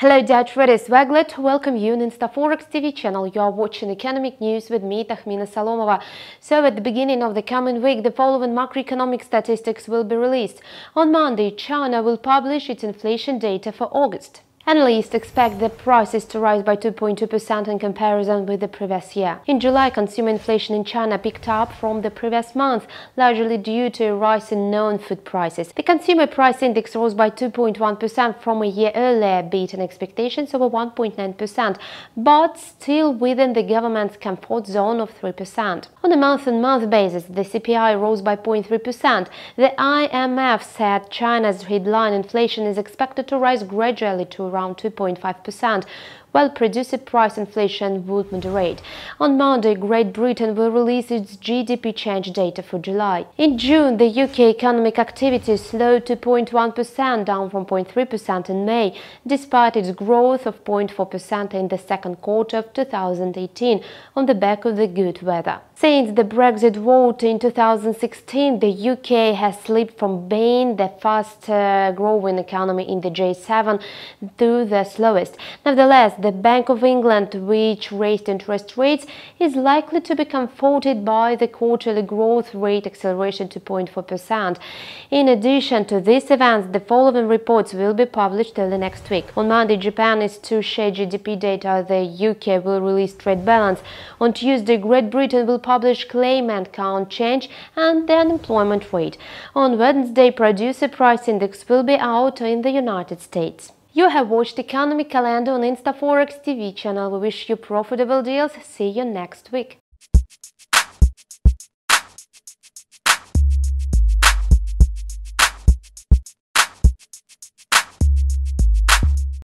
Hello dear traders, we are glad to welcome you on InstaForex TV channel. You are watching Economic News with me, Tahmina Salomova. So at the beginning of the coming week, the following macroeconomic statistics will be released. On Monday, China will publish its inflation data for August. Analysts expect the prices to rise by 2.2% in comparison with the previous year. In July, consumer inflation in China picked up from the previous month, largely due to a rise in non-food prices. The consumer price index rose by 2.1% from a year earlier, beating expectations over 1.9%, but still within the government's comfort zone of 3%. On a month-on-month basis, the CPI rose by 0.3%. The IMF said China's headline inflation is expected to rise gradually to around 2.5%, while producer price inflation would moderate. On Monday, Great Britain will release its GDP change data for July. In June, the UK economic activity slowed to 0.1%, down from 0.3% in May, despite its growth of 0.4% in the second quarter of 2018 on the back of the good weather. Since the Brexit vote in 2016, the UK has slipped from being the fastest growing economy in the G7 to the slowest. Nevertheless, the Bank of England, which raised interest rates, is likely to be comforted by the quarterly growth rate acceleration to 0.4%. In addition to these events, the following reports will be published early next week. On Monday, Japan is to share GDP data, the UK will release trade balance. On Tuesday, Great Britain will publish claimant count change and the unemployment rate. On Wednesday, producer price index will be out in the United States. You have watched Economic Calendar on InstaForex TV channel. We wish you profitable deals. See you next week.